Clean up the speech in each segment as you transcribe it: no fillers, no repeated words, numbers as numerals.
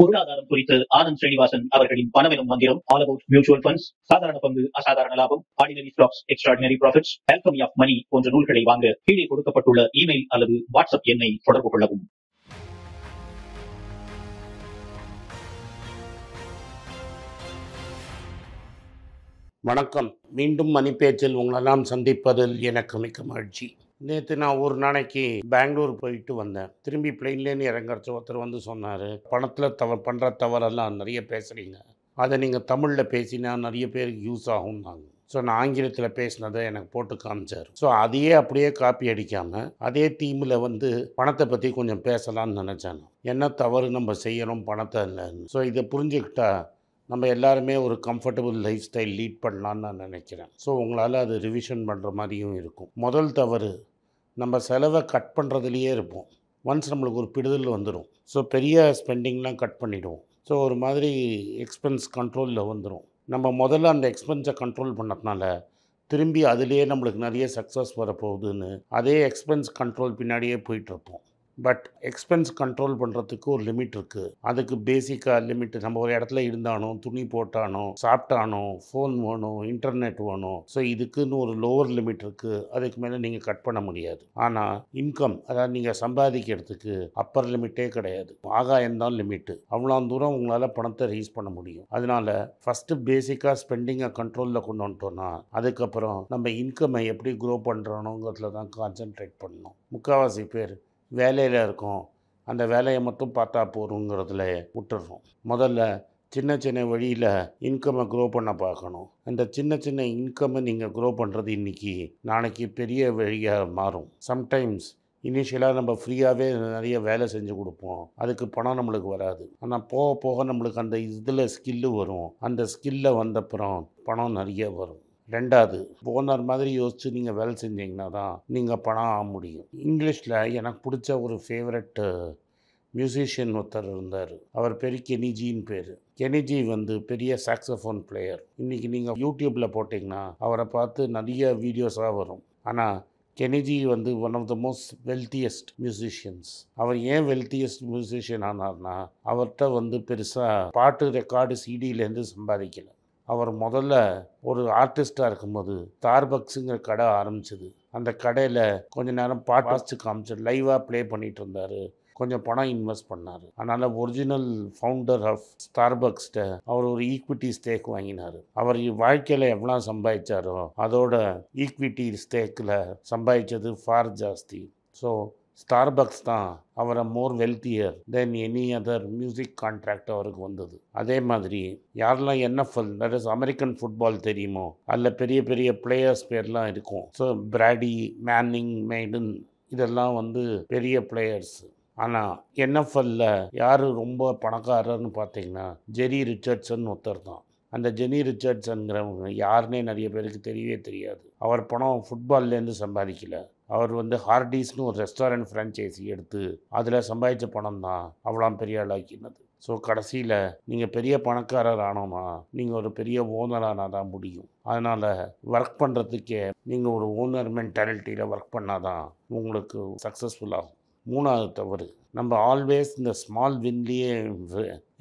பொருளாதாரம் குறித்து ஆனந்த் ஸ்ரீனிவாசன் அவர்களின் பணமெனும் மந்திரம், ஆல் அபவுட் மியூச்சுவல் ஃபண்ட்ஸ், சாதாரண பங்கு, அசாதாரண லாபம், ordinary stocks, extraordinary profits, alchemy of money போன்ற நூல்களை வாங்க கீழே கொடுக்கப்பட்டுள்ள இமெயில் அல்லது வாட்ஸ்அப் எண்ணை தொடர்பு கொள்ளவும். வணக்கம். மீண்டும் மணிப்பேச்சில் உங்களெல்லாம் சந்திப்பதில் எனக்கு மிக்க மகிழ்ச்சி. நேற்று நான் ஒரு நாளைக்கு பெங்களூர் போயிட்டு வந்தேன். திரும்பி பிளெயின்லேருந்து இறங்குறச்சு ஒருத்தர் வந்து சொன்னார், பணத்தில் பண்ணுற தவறெல்லாம் நிறைய பேசுகிறீங்க, அதை நீங்கள் தமிழில் பேசினா நிறைய பேருக்கு யூஸ் ஆகும்னாங்க. ஸோ நான் ஆங்கிலத்தில் பேசினதை எனக்கு போட்டு காமிச்சார். ஸோ அதையே அப்படியே காப்பி அடிக்காமல் அதே தீமில் வந்து பணத்தை பற்றி கொஞ்சம் பேசலான்னு நினச்சேன். என்ன தவறு நம்ம செய்யணும் பணத்தை இல்லைன்னு. ஸோ இதை புரிஞ்சுக்கிட்டா நம்ம எல்லாருமே ஒரு கம்ஃபர்டபுள் லைஃப் ஸ்டைல் லீட் பண்ணலான்னு நான் நினைக்கிறேன். ஸோ உங்களால் அது ரிவிஷன் பண்ணுற மாதிரியும் இருக்கும். முதல் தவறு, நம்ம செலவை கட் பண்ணுறதுலையே இருப்போம். ஒன்ஸ் நம்மளுக்கு ஒரு பிடுதல் வந்துடும். ஸோ பெரிய ஸ்பெண்டிங்லாம் கட் பண்ணிவிடுவோம். ஸோ ஒரு மாதிரி எக்ஸ்பென்ஸ் கண்ட்ரோலில் வந்துடும். நம்ம முதல்ல அந்த எக்ஸ்பென்ஸை கண்ட்ரோல் பண்ணதுனால திரும்பி அதுலேயே நம்மளுக்கு நிறைய சக்ஸஸ் வரப்போகுதுன்னு அதே எக்ஸ்பென்ஸ் கண்ட்ரோல் பின்னாடியே போயிட்டுருப்போம். பட் எக்ஸ்பென்ஸ் கண்ட்ரோல் பண்ணுறதுக்கு ஒரு லிமிட் இருக்குது. அதுக்கு பேசிக்காக லிமிட், நம்ம ஒரு இடத்துல இருந்தானோ, துணி போட்டானோ, சாப்பிட்டானோ, ஃபோன் வேணும், இன்டர்நெட் வேணும். ஸோ இதுக்குன்னு ஒரு லோவர் லிமிட் இருக்குது. அதுக்கு மேலே நீங்கள் கட் பண்ண முடியாது. ஆனால் இன்கம், அதாவது நீங்கள் சம்பாதிக்கிறதுக்கு அப்பர் லிமிட்டே கிடையாது. ஆகாயம்தான் லிமிட்டு. அவ்வளோ தூரம் உங்களால் பணத்தை ரீச் பண்ண முடியும். அதனால் ஃபஸ்ட்டு பேசிக்காக ஸ்பெண்டிங்கை கண்ட்ரோலில் கொண்டு வந்துட்டோன்னா அதுக்கப்புறம் நம்ம இன்கம்மை எப்படி க்ரோ பண்ணுறோங்கிறதுல தான் கான்சென்ட்ரேட் பண்ணணும். முக்கால்வாசி பேர் வேலையில் இருக்கும், அந்த வேலையை மட்டும் பார்த்தா போகிறோங்கிறதுல விட்டுடுறோம். முதல்ல சின்ன சின்ன வழியில் இன்கம்மை க்ரோ பண்ண பார்க்கணும். அந்த சின்ன சின்ன இன்கம்மை நீங்கள் க்ரோ பண்ணுறது இன்றைக்கி நாளைக்கு பெரிய வழியாக மாறும். சம்டைம்ஸ் இனிஷியலாக நம்ம ஃப்ரீயாகவே நிறைய வேலை செஞ்சு கொடுப்போம், அதுக்கு பணம் நம்மளுக்கு வராது. ஆனால் போக போக நம்மளுக்கு அந்த இதில் ஸ்கில்லு வரும். அந்த ஸ்கில்லை வந்தப்புறம் பணம் நிறைய வரும். ரெண்டாவது, ஓனர் மாதிரி யோசித்து நீங்கள் வேலை செஞ்சீங்கன்னா தான் நீங்கள் பணம் ஆக முடியும். இங்கிலீஷில் எனக்கு பிடிச்ச ஒரு ஃபேவரட்டு மியூசிஷியன் ஒருத்தர் இருந்தார். அவர் பேர் கெனிஜின்னு பேர். கெனிஜி வந்து பெரிய சாக்ஸஃபோன் பிளேயர். இன்றைக்கி நீங்கள் யூடியூப்பில் போட்டிங்கன்னா அவரை பார்த்து நிறைய வீடியோஸாக வரும். ஆனால் கெனிஜி வந்து one of the most wealthiest musicians. அவர் ஏன் வெல்த்தியஸ்ட் மியூசிஷியன் ஆனார்னா, அவர்கிட்ட வந்து பெருசாக பாட்டு ரெக்கார்டு சிடியிலேருந்து சம்பாதிக்கலை. அவர் முதல்ல ஒரு ஆர்டிஸ்டாக இருக்கும்போது ஸ்டார்பக்ஸுங்கிற கடை ஆரம்பிச்சது. அந்த கடையில் கொஞ்ச நேரம் பாட்டு வச்சு காமிச்சு லைவாக ப்ளே பண்ணிகிட்டு இருந்தார். கொஞ்சம் பணம் இன்வெஸ்ட் பண்ணார். அதனால் ஒரிஜினல் ஃபவுண்டர் ஆஃப் ஸ்டார்பக்ஸ்கிட்ட அவர் ஒரு ஈக்விட்டி ஸ்டேக் வாங்கினார். அவர் வாழ்க்கையில் எவ்வளோ சம்பாதிச்சாரோ அதோட ஈக்விட்டி ஸ்டேக்கில் சம்பாதிச்சது ஃபார் ஜாஸ்தி. ஸோ ஸ்டார்பக்ஸ் தான் அவரை more wealthier than any other music contract அவருக்கு வந்தது. அதே மாதிரி யாரெல்லாம் NFL, that is American football தெரியுமோ, அதில் பெரிய பெரிய பிளேயர்ஸ் பேர்லாம் இருக்கும். ஸோ பிராடி, மேனிங், மெய்டன், இதெல்லாம் வந்து பெரிய பிளேயர்ஸ். ஆனால் NFL யார் ரொம்ப பணக்காரர்னு பார்த்தீங்கன்னா ஜெரி ரிச்சர்ட்சன் ஒருத்தர் தான். அந்த ஜெனி ரிச்சர்ட்சன்கிறவங்க யாருன்னே நிறைய பேருக்கு தெரியவே தெரியாது. அவர் பணம் ஃபுட்பால்லேருந்து சம்பாதிக்கலை. அவர் வந்து ஹார்டீஸ்னு ஒரு ரெஸ்டாரண்ட் ஃப்ரான்ச்சைஸி எடுத்து அதில் சம்பாதிச்ச பணம் தான் அவ்வளோ பெரிய ஆளாக்கினது. ஸோ கடைசியில் நீங்கள் பெரிய பணக்காரர் ஆனோம்னா நீங்கள் ஒரு பெரிய ஓனரானால் தான் முடியும். அதனால் ஒர்க் பண்ணுறதுக்கே நீங்கள் ஒரு ஓனர் மென்டாலிட்டியில் ஒர்க் பண்ணால் தான் உங்களுக்கு சக்ஸஸ்ஃபுல் ஆகும். மூணாவது தவறு, நம்ம ஆல்வேஸ் இந்த ஸ்மால் வின்லேயே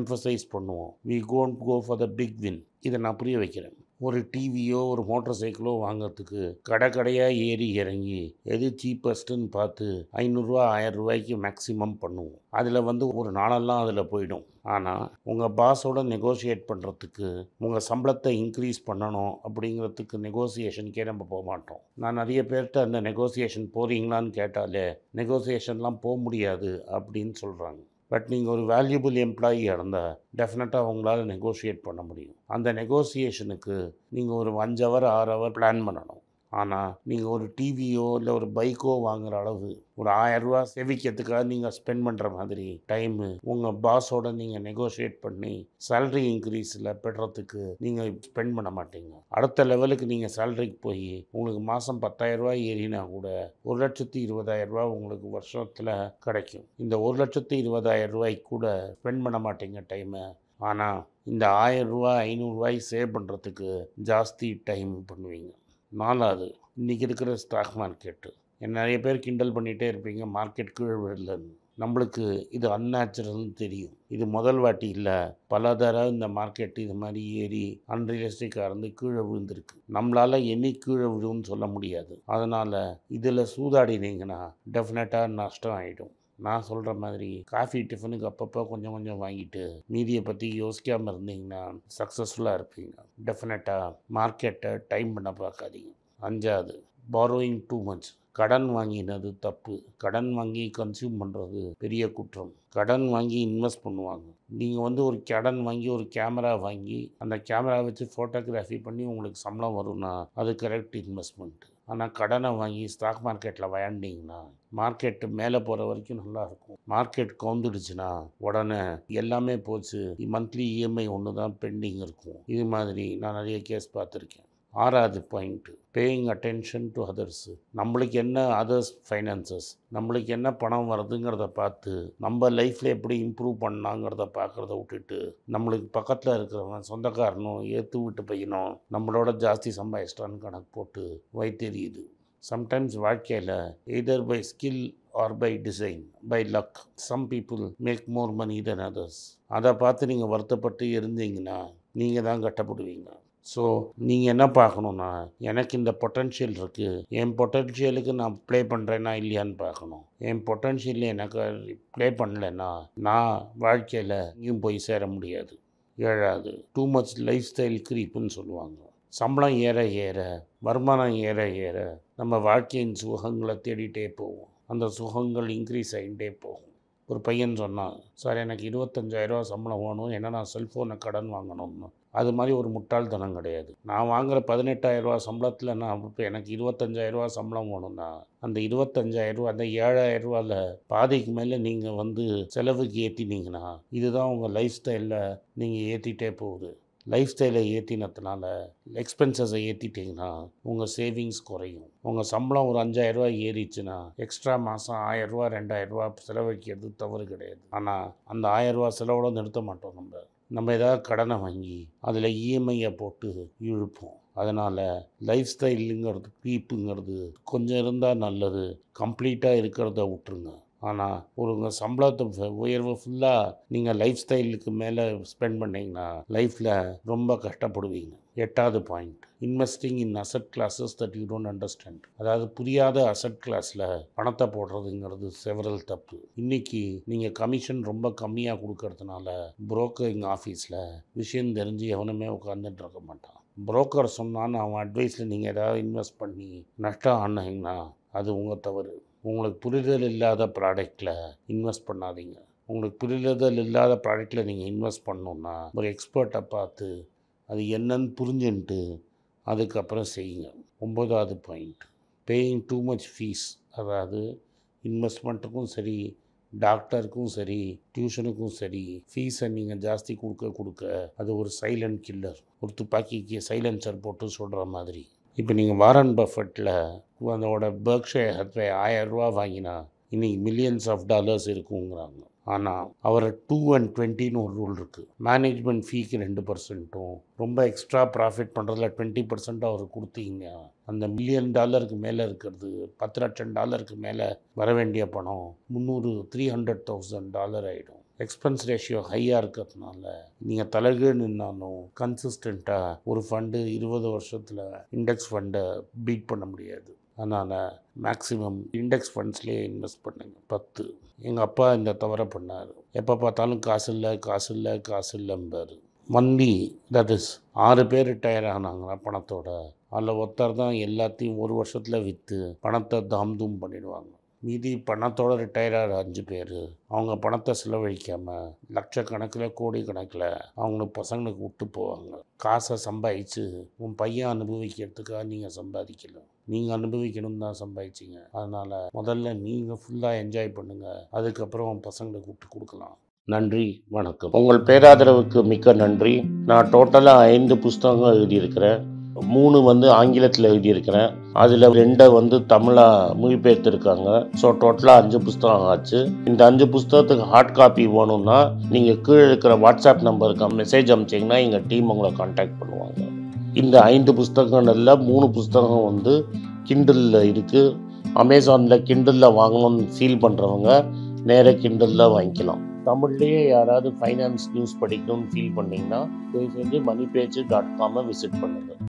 எம்ஃபசைஸ் பண்ணுவோம். We don't go for the big win. இதை நான் புரிய வைக்கிறேன். ஒரு டிவியோ ஒரு மோட்டர் சைக்கிளோ வாங்கிறதுக்கு கடையாக ஏறி இறங்கி எது சீப்பஸ்ட்டுன்னு பார்த்து 500 ரூபா 1000 ரூபாய்க்கு மேக்ஸிமம் பண்ணுவோம். அதில் வந்து ஒரு நாளெல்லாம் அதில் போயிடும். ஆனால் உங்கள் பாஸோட நெகோஷியேட் பண்ணுறதுக்கு, உங்கள் சம்பளத்தை இன்க்ரீஸ் பண்ணணும் அப்படிங்கிறதுக்கு நெகோசியேஷனுக்கே நம்ம போக மாட்டோம். நான் நிறைய பேர்கிட்ட அந்த நெகோசியேஷன் போகிறீங்களான்னு கேட்டாலே நெகோசியேஷன்லாம் போக முடியாது அப்படின்னு சொல்கிறாங்க. பட் நீங்கள் ஒரு வேல்யூபிள் எம்ப்ளாயியாக இருந்தால் டெஃபினட்டாக உங்களால் நெகோஷியேட் பண்ண முடியும். அந்த நெகோசியேஷனுக்கு நீங்கள் ஒரு 5 ஹவர் 6 ஹவர் பிளான் பண்ணணும். ஆனால் நீங்கள் ஒரு டிவியோ இல்லை ஒரு பைக்கோ வாங்குகிற அளவு ஒரு 1000 ரூபா சேமிக்கிறதுக்காக நீங்கள் ஸ்பெண்ட் பண்ணுற மாதிரி டைமு உங்கள் பாஸோட நீங்கள் நெகோஷியேட் பண்ணி சேலரி இன்க்ரீஸில் பெறத்துக்கு நீங்கள் ஸ்பெண்ட் பண்ண மாட்டீங்க. அடுத்த லெவலுக்கு நீங்கள் சேலரிக்கு போய் உங்களுக்கு மாதம் 10,000 ரூபா ஏறினா கூட 1,20,000 ரூபா உங்களுக்கு வருஷத்தில் கிடைக்கும். இந்த 1,20,000 ரூபாய்க்கு கூட ஸ்பெண்ட் பண்ண மாட்டீங்க டைமை. ஆனால் இந்த 1000 ரூபா 500 ரூபாய் சேவ் பண்ணுறதுக்கு ஜாஸ்தி டைம் பண்ணுவீங்க. நாலாவது, இன்றைக்கி இருக்கிற ஸ்டாக் மார்க்கெட்டு, நிறைய பேர் கிண்டல் பண்ணிகிட்டே இருப்பீங்க மார்க்கெட் கீழே விழலன்னு. நம்மளுக்கு இது அன்நேச்சுரல்னு தெரியும். இது முதல் வாட்டி இல்லை, பல தடவை இந்த மார்க்கெட் இது மாதிரி ஏறி அன்ரியலிஸ்டிக்காக இருந்து கீழே விழுந்திருக்கு. நம்மளால் என்னை கீழே விழுன்னு சொல்ல முடியாது. அதனால் இதில் சூதாடினீங்கன்னா டெஃபினட்டாக நஷ்டம் ஆகிடும். நான் சொல்கிற மாதிரி காஃபி டிஃபனுக்கு அப்பப்போ கொஞ்சம் கொஞ்சம் வாங்கிட்டு மீதியை பற்றி யோசிக்காமல் இருந்தீங்கன்னா சக்ஸஸ்ஃபுல்லாக இருப்பீங்க. டெஃபினட்டாக மார்க்கெட்டை டைம் பண்ண பார்க்காதீங்க. 5வது, borrowing too much. கடன் வாங்கினது தப்பு. கடன் வாங்கி கன்சியூம் பண்ணுறது பெரிய குற்றம். கடன் வாங்கி இன்வெஸ்ட் பண்ணுவாங்க. நீங்கள் ஒரு கடன் வாங்கி ஒரு கேமரா வாங்கி அந்த கேமரா வச்சு ஃபோட்டோகிராஃபி பண்ணி உங்களுக்கு சம்பளம் வரும்னா அது கரெக்ட் இன்வெஸ்ட்மெண்ட். ஆனால் கடனை வாங்கி ஸ்டாக் மார்க்கெட்டில் விளையாண்டிங்கன்னா மார்க்கெட்டு மேலே போகிற வரைக்கும் நல்லாயிருக்கும். மார்க்கெட் கவுந்துடுச்சுன்னா உடனே எல்லாமே போச்சு. மந்த்லி இஎம்ஐ ஒன்று தான் பெண்டிங் இருக்கும். இது மாதிரி நான் நிறைய கேஸ் பார்த்துருக்கேன். 6வது point, paying attention to others. நம்மளுக்கு என்ன அதர்ஸ் ஃபைனான்சஸ், நம்மளுக்கு என்ன பணம் வருதுங்கிறத பார்த்து நம்ம லைஃப்பில் எப்படி இம்ப்ரூவ் பண்ணாங்கிறத பார்க்குறத விட்டுட்டு நம்மளுக்கு பக்கத்தில் இருக்கிறவன் சொந்தக்காரனும் ஏற்று விட்டு பையனும் நம்மளோட ஜாஸ்தி சம்பாதிச்சிட்டான்னு கணக்கு போட்டு வைத்தெரியுது. சம்டைம்ஸ் வாழ்க்கையில் either by skill or by design, by luck, some people make more money than others. அதை பார்த்து நீங்கள் வருத்தப்பட்டு இருந்தீங்கன்னா நீங்கள் தான் கட்டப்படுவீங்க. ஸோ நீங்கள் என்ன பார்க்கணுன்னா, எனக்கு இந்த பொட்டன்ஷியல் இருக்குது, என் பொட்டன்ஷியலுக்கு நான் ப்ளே பண்ணுறேன்னா இல்லையான்னு பார்க்கணும். என் பொட்டன்ஷியல் எனக்கு ப்ளே பண்ணலைன்னா நான் வாழ்க்கையில் இங்கேயும் போய் சேர முடியாது. 7வது, டூ மச் லைஃப் ஸ்டைல் கிரீப்புன்னு சொல்லுவாங்க. சம்பளம் ஏற ஏற, வருமானம் ஏற ஏற நம்ம வாழ்க்கையின் சுகங்களை தேடிகிட்டே போவோம். அந்த சுகங்கள் இன்க்ரீஸ் ஆகிட்டே போகும். ஒரு பையன் சொன்னான், சார் எனக்கு 25,000 சம்பளம் வேணும், ஏன்னா நான் செல்ஃபோனை கடன் வாங்கணும்னு. அது மாதிரி ஒரு முட்டாள்தனம் கிடையாது. நான் வாங்குகிற 18,000 சம்பளத்தில் நான் இப்போ எனக்கு 25,000 சம்பளம் வேணும்னா அந்த 25,000 அந்த 7,000 பாதிக்கு மேலே நீங்கள் செலவுக்கு ஏற்றினீங்கன்னா இதுதான் உங்கள் லைஃப் ஸ்டைலில் நீங்கள் ஏற்றிட்டே போகுது. லைஃப் ஸ்டைலை ஏற்றினதுனால எக்ஸ்பென்சஸை ஏற்றிட்டிங்கன்னா உங்கள் சேவிங்ஸ் குறையும். உங்கள் சம்பளம் ஒரு 5,000 ஏறிச்சுன்னா எக்ஸ்ட்ரா மாதம் 1,000 2,000 செலவழிக்கிறது தவறு கிடையாது. ஆனால் அந்த 1,000 செலவோட நிறுத்த மாட்டோம். நம்ம ஏதாவது கடனை வாங்கி அதில் இஎம்ஐயை போட்டு இழுப்போம். அதனால் லைஃப் ஸ்டைலுங்கிறது பீப்புங்கிறது கொஞ்சம் இருந்தால் நல்லது, கம்ப்ளீட்டாக இருக்கிறத விட்டுருங்க. ஆனால் உங்கள் சம்பளத்தை உயர்வு ஃபுல்லாக நீங்கள் லைஃப் ஸ்டைலுக்கு மேலே ஸ்பெண்ட் பண்ணிங்கன்னா லைஃப்பில் ரொம்ப கஷ்டப்படுவீங்க. 8வது point, investing in asset classes that you don't understand. அதாவது புரியாத அசட் கிளாஸில் பணத்தை போடுறதுங்கிறது செவரல் தப்பு. இன்றைக்கி நீங்கள் கமிஷன் ரொம்ப கம்மியாக கொடுக்கறதுனால புரோக்கரிங் ஆஃபீஸில் விஷயம் தெரிஞ்சு எவனுமே உட்காந்துட்டு இருக்க மாட்டான். புரோக்கர் சொன்னான்னு அவன் அட்வைஸில் நீங்கள் ஏதாவது இன்வெஸ்ட் பண்ணி நஷ்டம் ஆனாங்கன்னா அது உங்கள் தவறு. உங்களுக்கு புரிதல் இல்லாத ப்ராடக்டில் இன்வெஸ்ட் பண்ணாதீங்க. உங்களுக்கு புரிதல் இல்லாத ப்ராடக்டில் நீங்கள் இன்வெஸ்ட் பண்ணணுன்னா ஒரு எக்ஸ்பர்ட்டை பார்த்து அது என்னன்னு புரிஞ்சுன்ட்டு அதுக்கப்புறம் செய்யுங்க. 9வது point, paying too much fees. அதாவது இன்வெஸ்ட்மெண்ட்டுக்கும் சரி, டாக்டருக்கும் சரி, டியூஷனுக்கும் சரி, ஃபீஸை நீங்கள் ஜாஸ்தி கொடுக்க கொடுக்க அது ஒரு சைலண்ட் கில்லர். ஒரு துப்பாக்கிக்கு சைலன்சர் போட்டு சொல்கிற மாதிரி. இப்போ நீங்கள் வாரன் பஃபெட்டில் அதோட பெர்க்ஷயர் ஹாத்வே 1,000 வாங்கினா இன்றைக்கி மில்லியன்ஸ் ஆஃப் டாலர்ஸ் இருக்குங்கிறாங்க. ஆனால் அவரை 2 and 20ன்னு ஒரு ரூல் இருக்குது. மேனேஜ்மெண்ட் ஃபீக்கு 2%, ரொம்ப எக்ஸ்ட்ரா ப்ராஃபிட் பண்ணுறதுல 20% அவர் கொடுத்தீங்க, அந்த $1 million மேலே இருக்கிறது, $10 lakh மேலே வர வேண்டிய பணம் $300,000 ஆகிடும். எக்ஸ்பென்ஸ் ரேஷியோ ஹையாக இருக்கிறதுனால நீங்கள் தலைகீழ் நின்னாலும் கன்சிஸ்டண்ட்டாக ஒரு ஃபண்டு 20 வருஷத்தில் இண்டெக்ஸ் ஃபண்டை பீட் பண்ண முடியாது. அதனால் மேக்ஸிமம் இண்டெக்ஸ் ஃபண்ட்ஸ்லேயே இன்வெஸ்ட் பண்ணுங்க. 10, எங்கள் அப்பா இந்த தவறை பண்ணார். எப்போ பார்த்தாலும் காசு இல்லை மந்தி. தட் இஸ் 6 பேர் ரிட்டையர் ஆனாங்கன்னா பணத்தோட அதில் ஒருத்தர் தான் எல்லாத்தையும் ஒரு வருஷத்தில் விற்று பணத்தை தாம்தூம் பண்ணிடுவாங்க. மீதி பணத்தோடு ரிட்டையர் ஆகிற 5 பேர் அவங்க பணத்தை செலவழிக்காமல் லட்சக்கணக்கில் கோடிக்கணக்கில் அவங்களுக்கு பசங்களுக்கு விட்டு போவாங்க. காசை சம்பாதிச்சு உன் பையன் அனுபவிக்கிறதுக்காக நீங்கள் சம்பாதிக்கலாம், நீங்கள் அனுபவிக்கணும்னு தான் சம்பாதிச்சிங்க. அதனால் முதல்ல நீங்கள் ஃபுல்லாக என்ஜாய் பண்ணுங்கள், அதுக்கப்புறம் உன் பசங்களுக்கு விட்டு கொடுக்கலாம். நன்றி, வணக்கம். உங்கள் பேராதரவுக்கு மிக்க நன்றி. நான் டோட்டலாக 5 புஸ்தகங்கள் எழுதியிருக்கிறேன். 3 ஆங்கிலத்தில் எழுதியிருக்கிறேன், அதில் 2 தமிழாக மொழிபெயர்த்திருக்காங்க. ஸோ டோட்டலாக 5 புஸ்தகம் ஆச்சு. இந்த 5 புஸ்தகத்துக்கு ஹார்ட் காப்பி வேணும்னா நீங்கள் கீழே இருக்கிற வாட்ஸ்அப் நம்பருக்கு மெசேஜ் அனுப்பிச்சிங்கன்னா எங்கள் டீம் உங்களை கான்டாக்ட் பண்ணுவாங்க. இந்த 5 புஸ்தகங்களில் 3 புஸ்தகம் கிண்டலில் இருக்குது. அமேசானில் கிண்டலில் வாங்கணும்னு ஃபீல் பண்ணுறவங்க நேர கிண்டலில் வாங்கிக்கலாம். தமிழ்லேயே யாராவது ஃபைனான்ஸ் நியூஸ் படிக்கணும்னு ஃபீல் பண்ணிங்கன்னா தயவு செஞ்சு மணிபேச்சு.com விசிட் பண்ணுங்கள்.